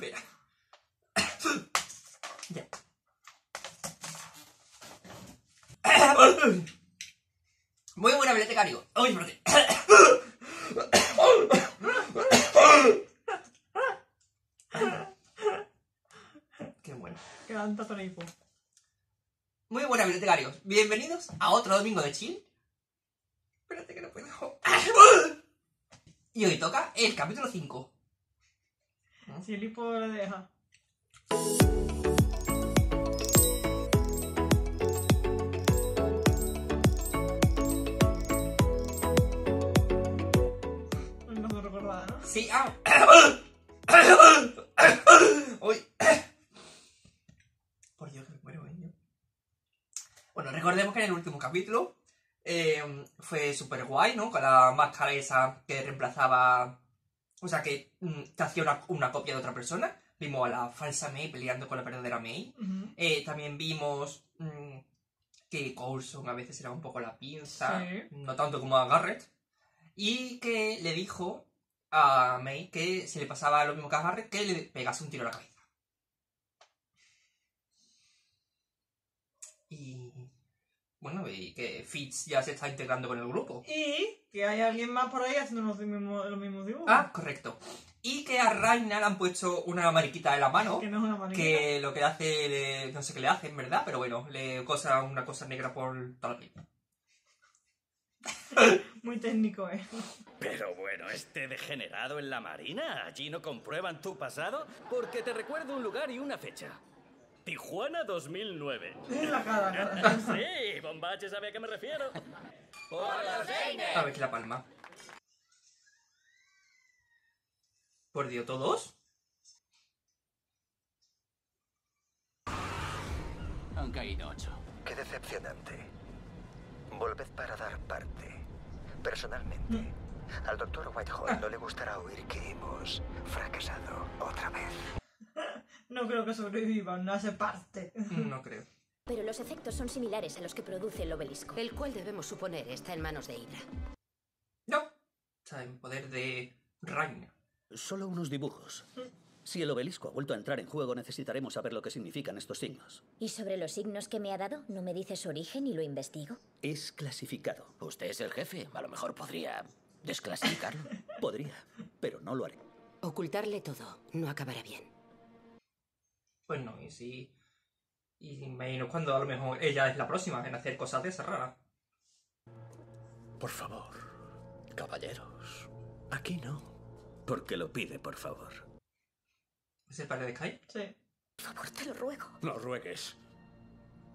espera. Ya. Muy buena, bibliotecario. Uy, ¿por qué? Qué bueno. Qué tanto hipo. Muy buena, bibliotecarios. Bienvenidos a otro domingo de chill. Espérate que no puedo. Y hoy toca el capítulo 5. Si el hipo lo deja. No me recordaba, ¿no? Sí, ah. Uy. Por Dios, que me muero, ¿eh? Bueno, recordemos que en el último capítulo fue súper guay, ¿no? Con la máscara esa que reemplazaba. O sea, que te hacía una copia de otra persona. Vimos a la falsa May peleando con la verdadera May. Uh-huh. También vimos que Coulson a veces era un poco la pinza, sí. No tanto como a Garrett. Y que le dijo a May que se le pasaba lo mismo que a Garrett, que le pegase un tiro a la cabeza. Y bueno, y que Fitz ya se está integrando con el grupo. Y que hay alguien más por ahí haciendo los mismos dibujos. Ah, correcto. Y que a Raina le han puesto una mariquita en la mano. Que no es una mariquita. Que lo que hace, no sé qué le hace, en verdad, pero bueno, le cosa una cosa negra por toda la piel. Muy técnico, ¿eh? Pero bueno, este degenerado en la marina, allí no comprueban tu pasado, porque te recuerdo un lugar y una fecha. Tijuana 2009. La cara. Sí, Bombache sabe a qué me refiero. ¡Por los Reines! A ver, la palma. ¿Por Dios, todos? Han caído 8. Qué decepcionante. Volved para dar parte. Personalmente, al doctor Whitehall no le gustará oír que hemos fracasado otra vez. No creo que sobrevivan, no hace parte. No creo. Pero los efectos son similares a los que produce el obelisco, el cual debemos suponer está en manos de Hydra. No, está en poder de Raina. Solo unos dibujos. Si el obelisco ha vuelto a entrar en juego, necesitaremos saber lo que significan estos signos. ¿Y sobre los signos que me ha dado? ¿No me dice su origen y lo investigo? Es clasificado. Usted es el jefe, a lo mejor podría desclasificarlo. Podría, pero no lo haré. Ocultarle todo no acabará bien. Pues no, y si... Y me imagino cuando a lo mejor ella es la próxima en hacer cosas de esas raras. Por favor, caballeros. Aquí no. Porque lo pide, por favor. ¿Es el padre de Skye? Sí. Por favor, te lo ruego. No ruegues.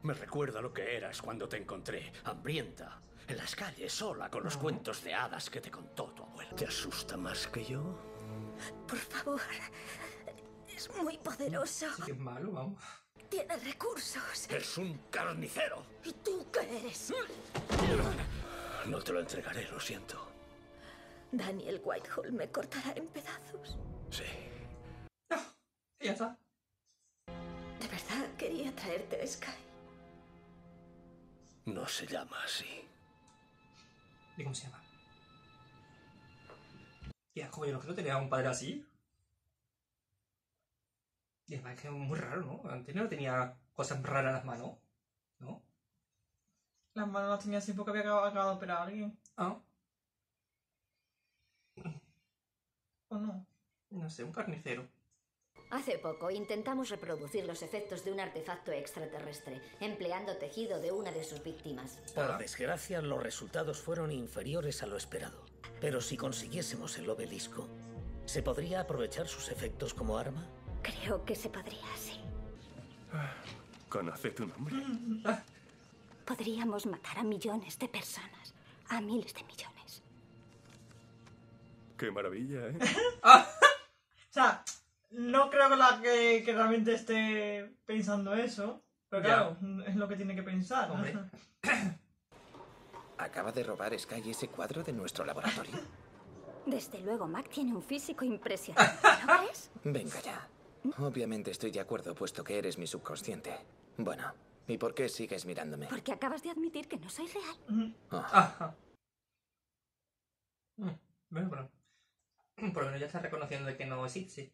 Me recuerda lo que eras cuando te encontré, hambrienta, en las calles, sola, con los cuentos de hadas que te contó tu abuela. ¿Te asusta más que yo? Por favor... Es muy poderoso. Sí, es malo, vamos. Tiene recursos. Es un carnicero. ¿Y tú qué eres? No te lo entregaré, lo siento. Daniel Whitehall me cortará en pedazos. Sí. No, ya está. De verdad quería traerte de Skye. No se llama así. ¿Y cómo se llama? Ya, joder, ¿no creo que tenía un padre así? Y además es que es muy raro, ¿no? Antes no tenía cosas raras en las manos, ¿no? Las manos las tenía así porque había acabado de operar a alguien. Ah. ¿O no? No sé, un carnicero. Hace poco intentamos reproducir los efectos de un artefacto extraterrestre, empleando tejido de una de sus víctimas. Por desgracia, los resultados fueron inferiores a lo esperado. Pero si consiguiésemos el obelisco, ¿se podría aprovechar sus efectos como arma? Creo que se podría, sí. ¿Conoce tu nombre? Podríamos matar a millones de personas. A miles de millones. Qué maravilla, ¿eh? O sea, no creo que, que realmente esté pensando eso. Pero claro, es lo que tiene que pensar. Hombre. ¿Acaba de robar Skye ese cuadro de nuestro laboratorio? Desde luego, Mack tiene un físico impresionante, ¿no crees? Venga ya. Obviamente estoy de acuerdo, puesto que eres mi subconsciente. Bueno, ¿y por qué sigues mirándome? Porque acabas de admitir que no soy real. Bueno, por lo menos ya estás reconociendo de que no existe.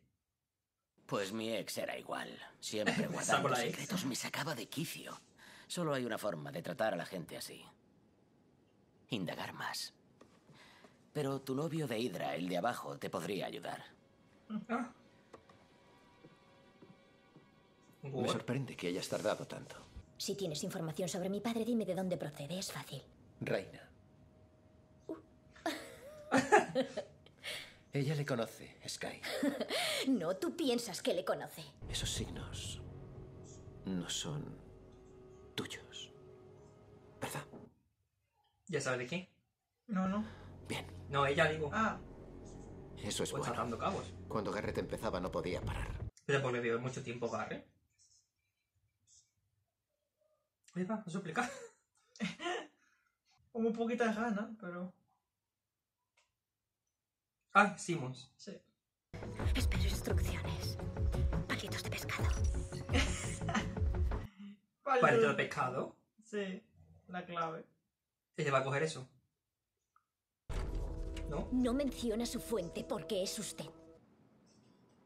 Pues mi ex era igual. Siempre guardando secretos, me sacaba de quicio. Solo hay una forma de tratar a la gente así. Indagar más. Pero tu novio de Hydra, el de abajo, te podría ayudar. Me sorprende que hayas tardado tanto. Si tienes información sobre mi padre, dime de dónde procede, es fácil. Raina. Ella le conoce, Skye. No, tú piensas que le conoce. Esos signos no son tuyos, ¿verdad? ¿Ya sabes de qué? No, no. Bien. No, ella digo. Ah. Eso es pues bueno. Atando cabos. Cuando Garrett empezaba no podía parar. Pero porque vivió mucho tiempo Garrett. Oye, va, os explica. Como un poquito de ganas, pero... Ah, Simmons. Sí. Espero instrucciones. Palitos de pescado. ¿Palitos de pescado? Sí, la clave. Ella va a coger eso. ¿No? No menciona su fuente porque es usted.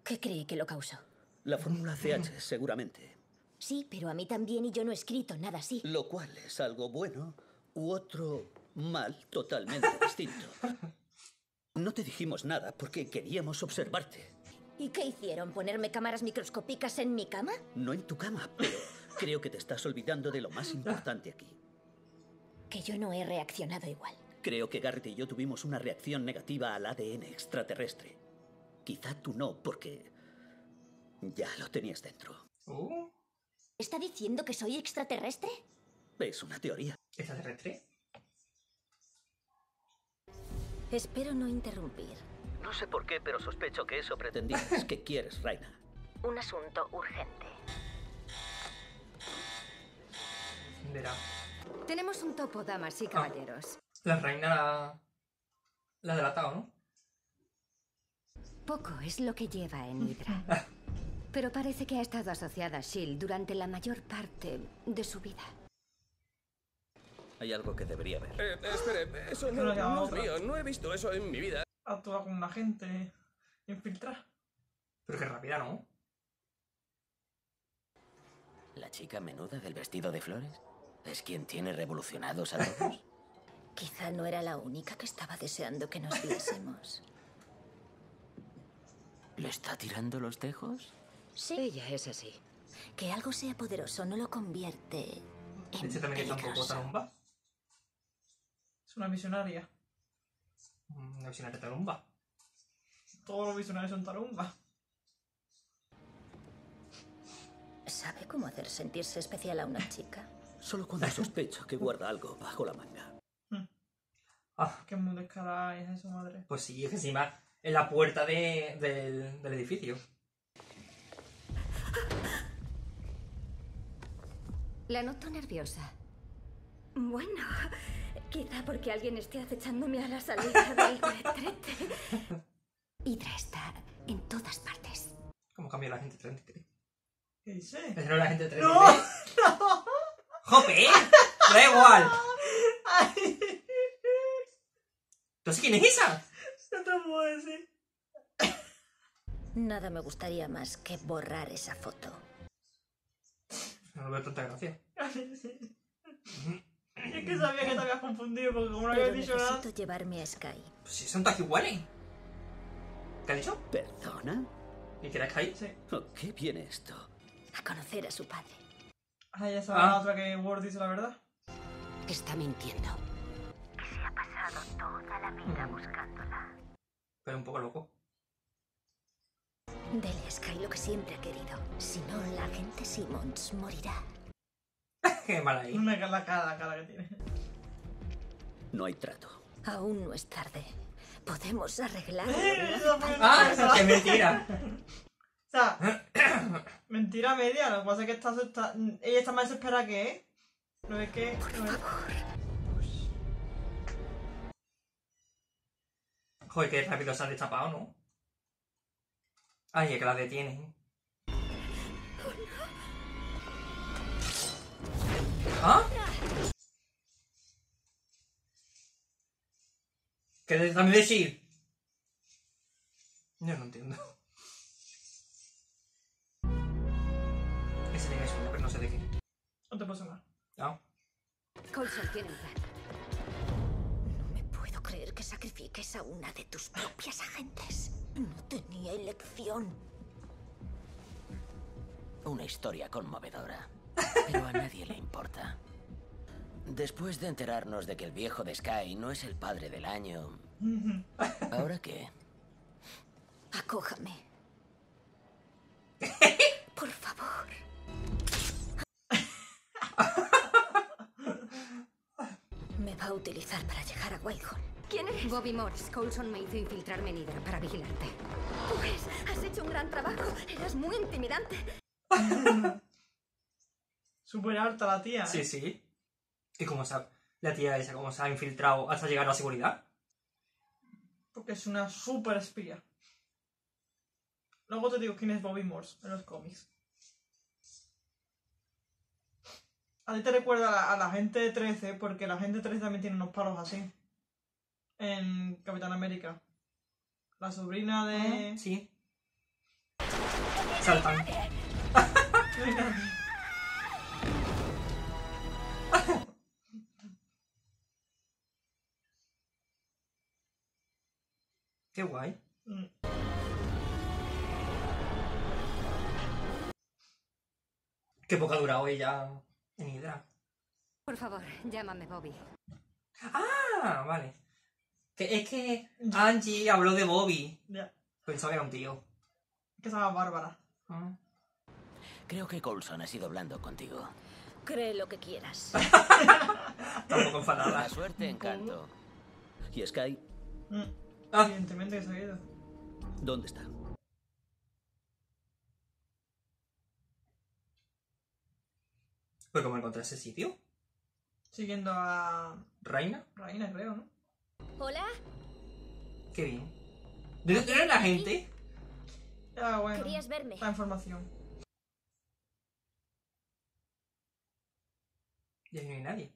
¿Qué cree que lo causó? La fórmula CH, seguramente. Sí, pero a mí también y yo no he escrito nada así. Lo cual es algo bueno u otro mal totalmente distinto. No te dijimos nada porque queríamos observarte. ¿Y qué hicieron? ¿Ponerme cámaras microscópicas en mi cama? No en tu cama, pero creo que te estás olvidando de lo más importante aquí. Que yo no he reaccionado igual. Creo que Garrett y yo tuvimos una reacción negativa al ADN extraterrestre. Quizá tú no, porque ya lo tenías dentro. ¿Está diciendo que soy extraterrestre? Es una teoría. ¿Extraterrestre? Espero no interrumpir. No sé por qué, pero sospecho que eso pretendías. ¿Qué quieres, Raina? Un asunto urgente. Verá. Tenemos un topo, damas y caballeros. La Raina la ha delatado, ¿no? Poco es lo que lleva en Hydra. Pero parece que ha estado asociada a SHIELD durante la mayor parte de su vida. Hay algo que debería ver. Espere, eso no es mío, no he visto eso en mi vida. Actúa con una gente infiltrada. Pero que rápida, ¿no? ¿La chica menuda del vestido de flores? ¿Es quien tiene revolucionados a todos? Quizá no era la única que estaba deseando que nos viésemos. ¿Le está tirando los tejos? Sí. Ella es así. Que algo sea poderoso no lo convierte en peligroso. Es una visionaria. Una visionaria tarumba. Todos los visionarios son tarumba. ¿Sabe cómo hacer sentirse especial a una chica? Solo cuando sospecho que guarda algo bajo la manga. Qué muy descarada es eso, madre. Pues sí, es que encima en la puerta del edificio. La noto nerviosa. Bueno, quizá porque alguien esté acechándome a la salida del retrete. Hydra está en todas partes. ¿Cómo cambia la gente 33? ¿Qué dice? Pero no la gente 33. ¡No! ¡No! ¡Jope! ¡Da igual! Ay. ¿Entonces quién es esa? No te puedo decir. Nada me gustaría más que borrar esa foto. No veo tanta gracia. Es que sabía que te habías confundido porque como no habías dicho nada... Necesito llevarme a Skye. Pues si son todas iguales. ¿Qué ha dicho? ¿Perdona? ¿Y que era Skye? Sí. ¿Qué viene esto? A conocer a su padre. Ah, ya sabes la otra que Ward dice la verdad. Está mintiendo. Que se ha pasado toda la vida buscándola. Pero un poco loco. Dele a Skye lo que siempre ha querido. Si no, la gente Simmons morirá. Qué mala ahí. La cara que tiene. No hay trato. Aún no es tarde. Podemos arreglarlo. ¡Qué mentira! O sea, mentira media. Lo que pasa es que ella está más desesperada que él. ¿No es que? Por favor. Joder, que rápido se ha destapado, ¿no? Ay, es que la detienen. ¿Ah? ¿Qué le están diciendo? Yo no entiendo. pensé en eso, pero no sé de qué. No te pasa nada. No. Coulson tiene un plan. No me puedo creer que sacrifiques a una de tus propias agentes. No tenía elección. Una historia conmovedora. Pero a nadie le importa. Después de enterarnos de que el viejo de Skye no es el padre del año... ¿Ahora qué? Acójame. Por favor. Me va a utilizar para llegar a Whitehall. ¿Quién eres? Bobbi Morse. Coulson me hizo infiltrarme en Hydra para vigilarte. Pues, has hecho un gran trabajo. Eras muy intimidante. Súper harta la tía, ¿eh? Sí, sí. ¿Y cómo sabe la tía esa cómo se ha infiltrado hasta llegar a la seguridad? Porque es una súper espía. Luego te digo quién es Bobbi Morse en los cómics. A ti te recuerda a la gente de 13, porque la gente de 13 también tiene unos palos así. En Capitán América. La sobrina de... ¿Ah, sí? Saltan. Qué guay. Qué poco ha durado ella en Hydra. Por favor, llámame Bobbi. Ah, vale. Que es que Angie habló de Bobbi. Yeah. Pensaba que era un tío. Que se llama Bárbara. ¿Ah? Creo que Coulson ha sido hablando contigo. Cree lo que quieras. Tampoco enfadada. La suerte encanto. ¿Y Skye? Evidentemente que se ha ido. ¿Dónde está? ¿Pero cómo encontré ese sitio? Siguiendo a... ¿Raina? Raina, creo, ¿no? ¿Hola? Qué bien. ¿De dónde era la gente? Ah, bueno. ¿Querías verme? La información. Y ahí no hay nadie.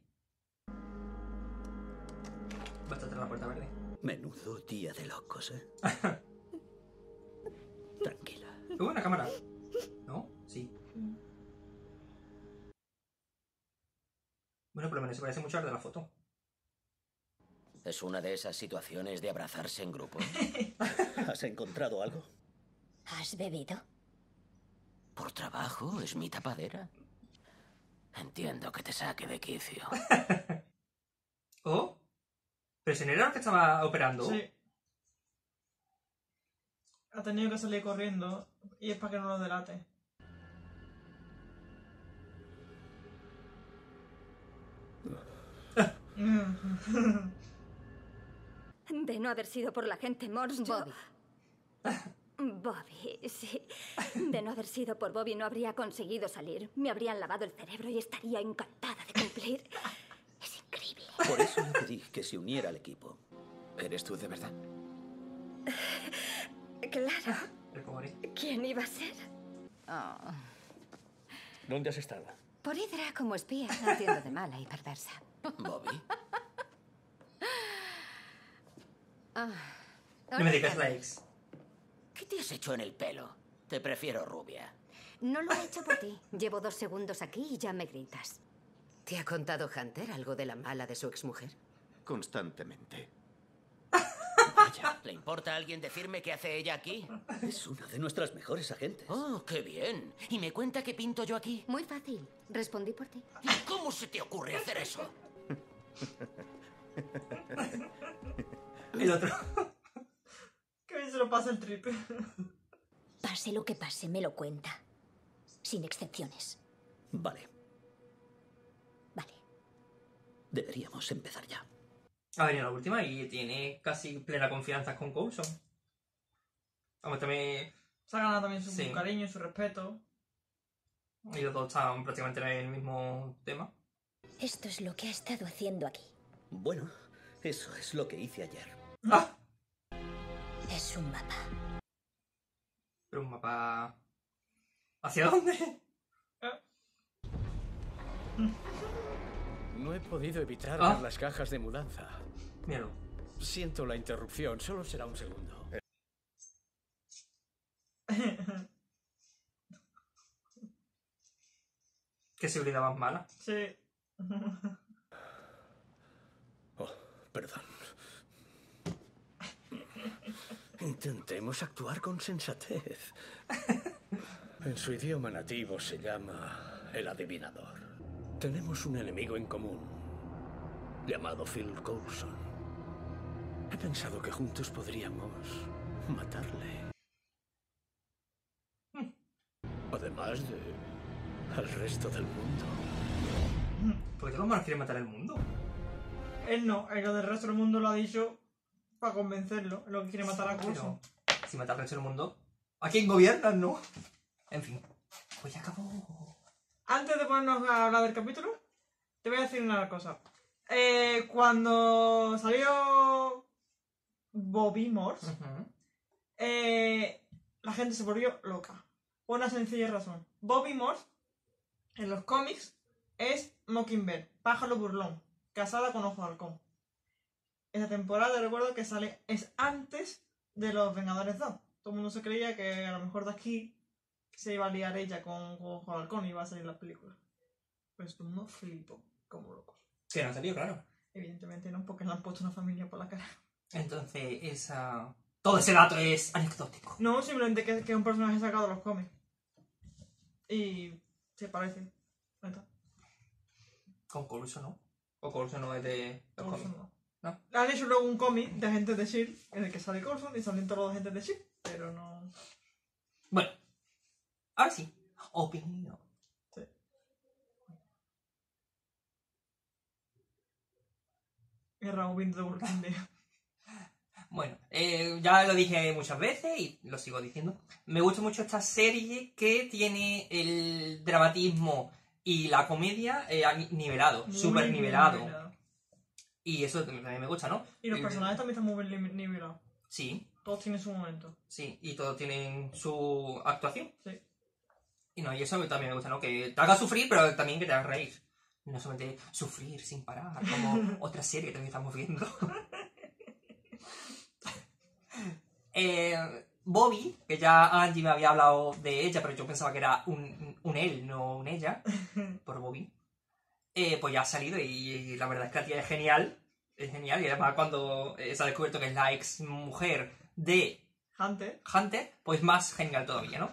Basta tras la puerta verde. Menudo día de locos, ¿eh? Tranquila. ¿Tengo una cámara? ¿No? Sí. Bueno, por lo menos se parece mucho a la de la foto. Es una de esas situaciones de abrazarse en grupo. ¿Has encontrado algo? ¿Has bebido? Por trabajo, es mi tapadera. Entiendo que te saque de quicio. ¿Oh? ¿Pero ese era el que estaba operando? Sí. Ha tenido que salir corriendo y es para que no lo delate. De no haber sido por la gente Morse, Bobbi. Bobbi, sí. De no haber sido por Bobbi no habría conseguido salir. Me habrían lavado el cerebro y estaría encantada de cumplir. Es increíble. Por eso yo te dije que se uniera al equipo. ¿Eres tú de verdad? Claro. ¿Quién iba a ser? Oh. ¿Dónde has estado? Por Hydra como espía, haciendo de mala y perversa. ¿Bobbi? No me digas la ex. ¿Qué te has hecho en el pelo? Te prefiero rubia. No lo he hecho por ti. Llevo 2 segundos aquí y ya me gritas. ¿Te ha contado Hunter algo de la mala de su exmujer? Constantemente. Vaya, ¿le importa a alguien decirme qué hace ella aquí? Es una de nuestras mejores agentes. Oh, qué bien. ¿Y me cuenta qué pinto yo aquí? Muy fácil. Respondí por ti. ¿Y cómo se te ocurre hacer eso? El otro. Que bien se lo pasa el triple. Pase lo que pase, me lo cuenta. Sin excepciones. Vale. Deberíamos empezar ya. Ha venido la última y tiene casi plena confianza con Coulson. Vamos, también... Se ha ganado también su cariño y su respeto. Y los dos están prácticamente en el mismo tema. Esto es lo que ha estado haciendo aquí. Bueno, eso es lo que hice ayer. ¡Ah! Es un mapa. Pero un mapa... ¿Hacia dónde? No he podido evitar ver las cajas de mudanza. Míralo. Siento la interrupción, solo será un segundo. Qué seguridad más mala. Sí. Oh, perdón. Intentemos actuar con sensatez. En su idioma nativo se llama el adivinador. Tenemos un enemigo en común, llamado Phil Coulson. He pensado que juntos podríamos matarle. Además de... al resto del mundo. ¿Por qué todo mal quiere matar el mundo? Él no, el del resto del mundo lo ha dicho para convencerlo, lo que quiere matar a Coulson. Si matar al resto del mundo... ¿A quién gobiernan, no? En fin. Pues ya acabó. Antes de ponernos a hablar del capítulo, te voy a decir una cosa. Cuando salió Bobbi Morse, la gente se volvió loca. Por una sencilla razón. Bobbi Morse, en los cómics, es Mockingbird, pájaro burlón, casada con ojo de halcón. Esta temporada, recuerdo que sale, es antes de los Vengadores 2. Todo el mundo se creía que a lo mejor de aquí se iba a liar ella con ojo de halcón y iba a salir la película. Pues todo el mundo flipó, como locos. Que no ha salido, claro. Evidentemente no, porque le han puesto una familia por la cara. Entonces, esa... todo ese dato es anecdótico. No, simplemente que es un personaje sacado de los cómics. Y se parecen. Con Coulson, ¿no? O Coulson no es de los cómics. No. ¿No? Han hecho luego un cómic de Agentes de SHIELD en el que sale Coulson y salen todos los Agentes de SHIELD, pero no... Bueno. Ahora sí. Opinión. Sí. Erra Ubin de Burkina. Bueno, ya lo dije muchas veces y lo sigo diciendo. Me gusta mucho esta serie que tiene el dramatismo y la comedia nivelado, súper nivelado. Y eso también me gusta, ¿no? Y los personajes también están muy bien nivelados. Sí. Todos tienen su momento. Sí, y todos tienen su actuación. Sí. Y no, y eso también me gusta, ¿no? Que te haga sufrir, pero también que te haga reír. No solamente sufrir sin parar, como otra serie que también estamos viendo. Bobbi, que ya Angie me había hablado de ella, pero yo pensaba que era un él, no un ella, por Bobbi, pues ya ha salido y la verdad es que la tía es genial, y además cuando se ha descubierto que es la ex mujer de Hunter, pues más genial todavía, ¿no?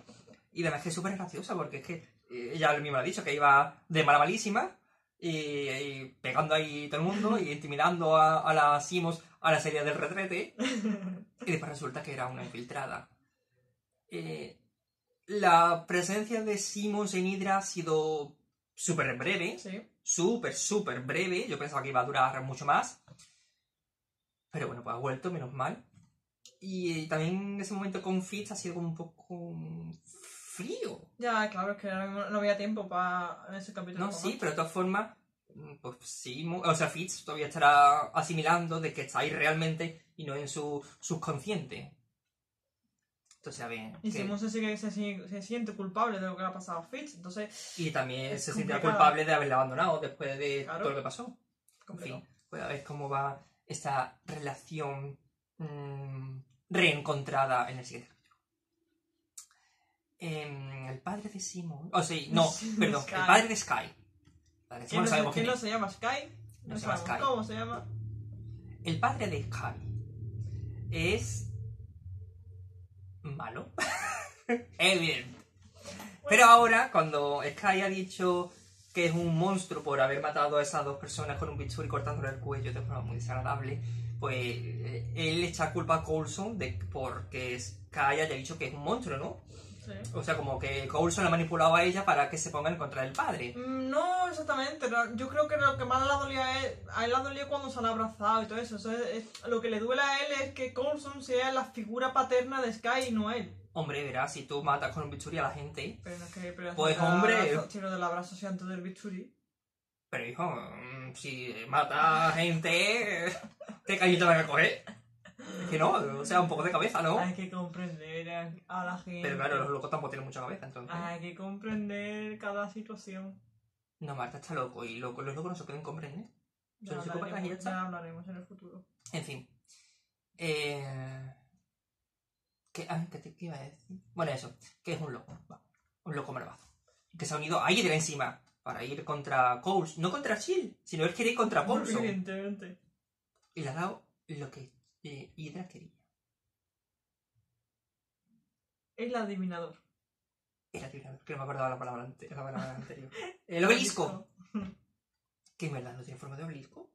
Y además es que es súper graciosa, porque es que ella misma lo ha dicho, que iba de mala malísima, y pegando ahí todo el mundo, y intimidando a la Simmons a la serie del retrete. Y después resulta que era una infiltrada. La presencia de Simmons en Hydra ha sido súper breve. Sí. Súper breve. Yo pensaba que iba a durar mucho más. Pero bueno, pues ha vuelto, menos mal. Y también ese momento con Fitz ha sido como un poco frío. Ya, claro, es que no había tiempo para ese capítulo. No, sí, pero de todas formas, pues sí, o sea, Fitz todavía estará asimilando de que está ahí realmente y no en su subconsciente. Entonces, a ver... Y que... Simmons se siente culpable de lo que le ha pasado a Fitz, entonces... Y también se siente culpable de haberla abandonado después de todo lo que pasó. En fin, pues a ver cómo va esta relación reencontrada en el siguiente capítulo. El padre de Simmons... Oh, sí, no, perdón, Skye. El padre de Skye. Vale, ¿quién no se llama Skye? No se llama Skye. ¿Cómo se llama? El padre de Skye es malo. Evidente. Pero ahora, cuando Skye ha dicho que es un monstruo por haber matado a esas dos personas con un bisturí cortándole el cuello de forma muy desagradable, pues él le echa culpa a Coulson de porque Skye haya dicho que es un monstruo, ¿no? Sí. O sea, como que Coulson la manipulaba a ella para que se pongan en contra del padre. No, exactamente. Yo creo que lo que más le dolía a él le dolía cuando se han abrazado y todo eso. O sea, lo que le duele a él es que Coulson sea la figura paterna de Skye y no él. Hombre, verás, si tú matas con un bisturí a la gente... Pero no es que... Pero pues, hombre... Tiro del abrazo sea antes del bisturí. Pero, hijo, si mata a gente... ¿Qué cañita van a coger? Es que no, o sea, un poco de cabeza, ¿no? Hay que comprender a la gente. Pero claro, los locos tampoco tienen mucha cabeza, entonces. Hay que comprender cada situación. No, Marta está loco y los locos no se pueden comprender. Son psicópatas y ya está. Ya hablaremos en el futuro. En fin. ¿Qué iba a decir? Bueno, eso. Que es un loco. Un loco malvado. Que se ha unido a Hydra encima. para ir contra Coulson. No contra Shield, sino él quiere ir contra Coulson. Evidentemente. Y le ha dado lo que Hydra quería. El adivinador. El adivinador, que no me acordaba la palabra anterior. El obelisco. Que en verdad no tiene forma de obelisco.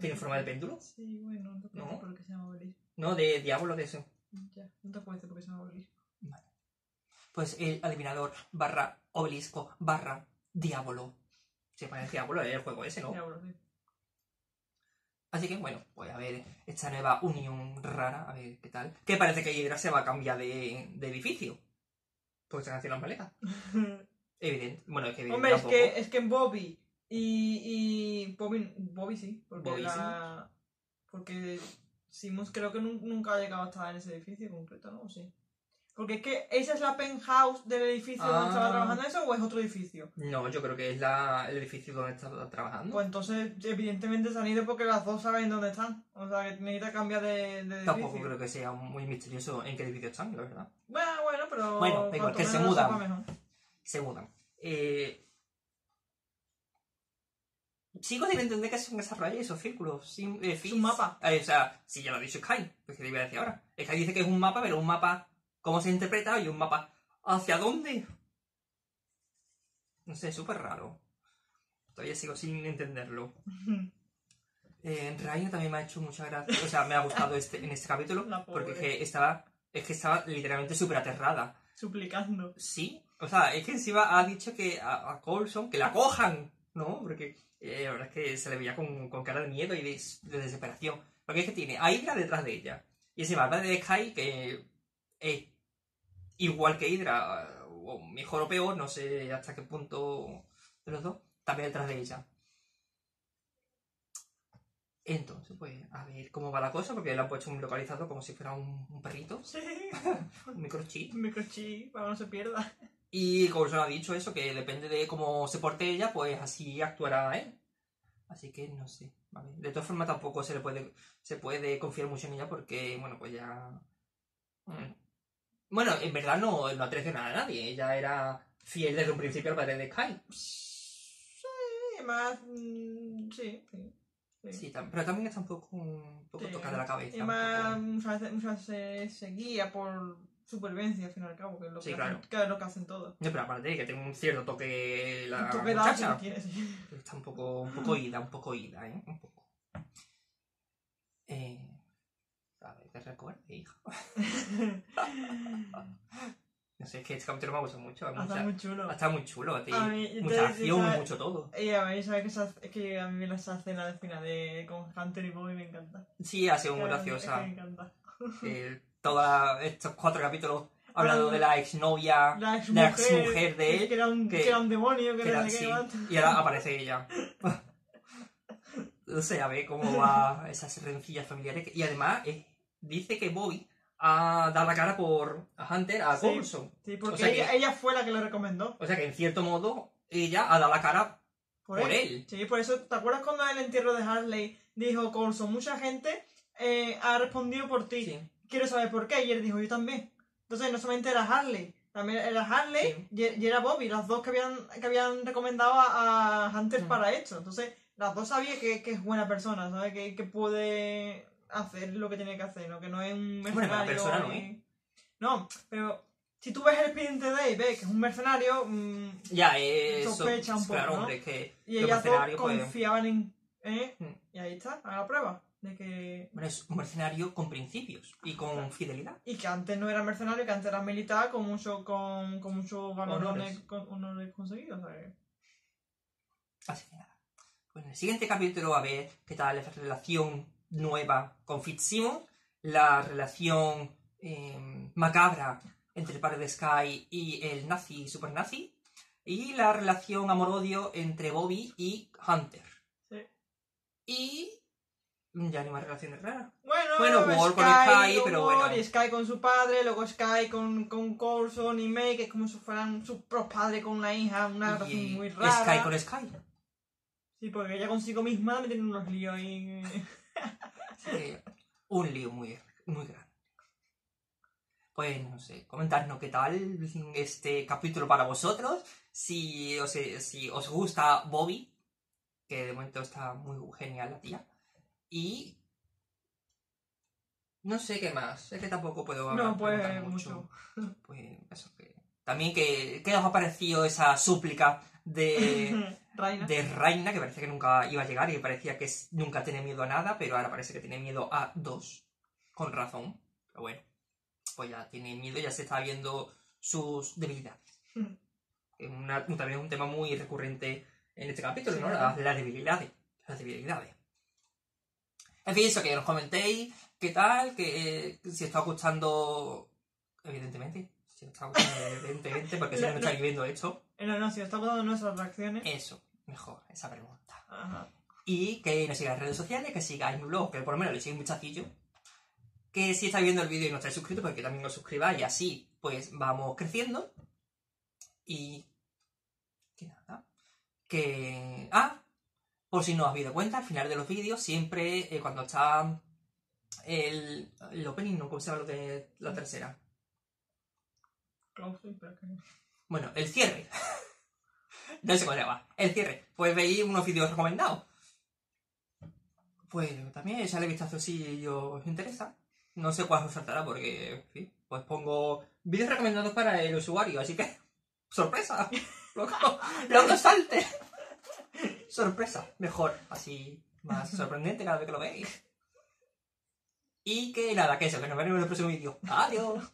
¿Tiene forma de péndulo? Sí, bueno, no te acuerdas por qué se llama obelisco. No, de diablo de eso. Ya, no te acuerdas por qué se llama obelisco. Vale. Pues el adivinador barra obelisco barra diablo. Se parece diablo, el juego ese, ¿no? Diablo, sí. Así que bueno, pues a ver esta nueva unión rara, a ver qué tal. Que parece que Hydra se va a cambiar de edificio. Porque se han hecho las maletas. Evidente. Bueno, es que evidente. Hombre, es que en Bobbi y Bobbi sí. Porque Bobbi la... sí. Porque Simmons creo que nunca ha llegado a estar en ese edificio concreto, ¿no? Sí. Porque es que esa es la penthouse del edificio donde estaba trabajando eso, o es otro edificio. No, yo creo que es el edificio donde estaba trabajando. Pues entonces, evidentemente se han ido porque las dos saben dónde están. O sea, que necesita cambiar de edificio. Tampoco creo que sea muy misterioso en qué edificio están, la verdad. Bueno, pero... Bueno, igual que se mudan. Se mudan. Sigo sin entender que se desarrolla esos círculos. Es un mapa. O sea, si ya lo ha dicho Skye, pues que le iba a decir ahora. Skye dice que es un mapa, pero un mapa... ¿Cómo se interpreta? Y un mapa. ¿Hacia dónde? No sé, súper raro. Todavía sigo sin entenderlo. Raina también me ha hecho mucha gracia. O sea, me ha gustado en este capítulo. Porque es que estaba literalmente súper aterrada. Suplicando. Sí. O sea, es que encima ha dicho que a Coulson que la cojan, ¿no? Porque la verdad es que se le veía con cara de miedo y de desesperación. Porque es que tiene a Hydra detrás de ella. Y encima va de Skye que... igual que Hydra, o mejor o peor, no sé hasta qué punto de los dos, también detrás de ella. Entonces, pues, a ver cómo va la cosa, porque le han puesto un localizador como si fuera un perrito. Sí. Un microchip. Un microchip, para que no se pierda. Y Coulson ha dicho eso, que depende de cómo se porte ella, pues así actuará él. Así que no sé. Vale. De todas formas, tampoco se puede confiar mucho en ella, porque, bueno, pues ya... Bueno, en verdad no ha traicionado a nadie. Ella era fiel desde un principio al padre de Skye. Sí, más... Sí, pero también está un poco tocada de la cabeza. Y más muchas veces se guía por supervivencia, al fin y al cabo, que es lo, que hacen todos. No, pero aparte que tiene un cierto toque la muchacha. Está un poco ida, ¿eh? Un poco. A ver, te recuerdo, hijo. No sé, es que este capítulo me ha gustado mucho. Está muy chulo. Está muy chulo, tío. Mucha acción, mucho todo. Y a ver, ¿sabes? Es que a mí esa escena de final con Hunter y Bobbi me encanta. Sí, ha sido muy graciosa. Me encanta. Todos estos 4 capítulos hablando de la exnovia, la exmujer de él. Que era un demonio, que era sí. Y ahora aparece ella. No sé, a ver cómo va esas rencillas familiares. Y además dice que Bobbi ha dado la cara por Hunter a Coulson. Sí, porque o sea ella fue la que lo recomendó. O sea que en cierto modo ella ha dado la cara por él. Sí, por eso, ¿te acuerdas cuando en el entierro de Harley dijo Coulson, mucha gente ha respondido por ti? Sí. Quiero saber por qué. Y él dijo, yo también. Entonces no solamente era Harley, también era Harley y era Bobbi, las dos que habían recomendado a Hunter para esto. Entonces... Las dos sabía que es buena persona, ¿sabes? Que puede hacer lo que tiene que hacer, ¿no? Que no es un mercenario. Buena persona, ¿no? No, pero si tú ves el expediente de él y ves que es un mercenario, sospecha un poco, claro, ¿no? Es que y ellas dos confiaban en... Y ahí está, a la prueba de que... Bueno, es un mercenario con principios y con fidelidad. Y que antes no era mercenario, que antes era militar con mucho valores conseguidos, ¿sabes? Así que nada. Pues en el siguiente capítulo a ver qué tal esa relación nueva con Fitz Simmons, la relación macabra entre el padre de Skye y el nazi, super nazi, y la relación amor-odio entre Bobbi y Hunter. Sí. Y... ya no hay más relaciones raras. Bueno, Ward con Skye, pero bueno. Y Skye con su padre, luego Skye con Coulson y May, que es como si fueran sus padres con una hija, una relación muy rara. Skye con Skye. Sí, porque ella consigo misma también tiene unos líos ahí. Sí, un lío muy grande. pues no sé, comentadnos qué tal este capítulo para vosotros, si os gusta Bobbi, que de momento está muy genial la tía, y no sé qué más, es que tampoco puedo hablar mucho. Pues eso, que también ¿qué os ha parecido esa súplica de Raina? De Raina, que parece que nunca iba a llegar y parecía que nunca tenía miedo a nada, pero ahora parece que tiene miedo a dos, con razón, pero bueno, pues ya tiene miedo, ya se está viendo sus debilidades. También es un tema muy recurrente en este capítulo, sí, ¿no? Las debilidades. En fin, eso, que nos comentéis qué tal, que si está gustando, evidentemente, porque si no me estáis viendo esto. No, si os está gustando nuestras reacciones. Eso, mejor, esa pregunta. Ajá. Y que nos sigáis en redes sociales, que sigáis mi blog, que por lo menos le sigáis un chacillo. Que si estáis viendo el vídeo y no estáis suscritos, porque también os suscribáis, y así pues vamos creciendo. Y que nada. Que... por si no os habéis dado cuenta, al final de los vídeos, siempre cuando está el opening, ¿no? ¿Cómo se llama lo de la tercera? Bueno, el cierre. No sé cómo se llama. El cierre. Pues veis unos vídeos recomendados. Pues también echarle vistazo si os interesa. No sé cuál os saltará porque, en fin, pues pongo vídeos recomendados para el usuario, así que... ¡Sorpresa! ¡Loco salte! Sorpresa, mejor, así más sorprendente cada vez que lo veis. Y que nada, que eso, que nos veremos en el próximo vídeo. ¡Adiós!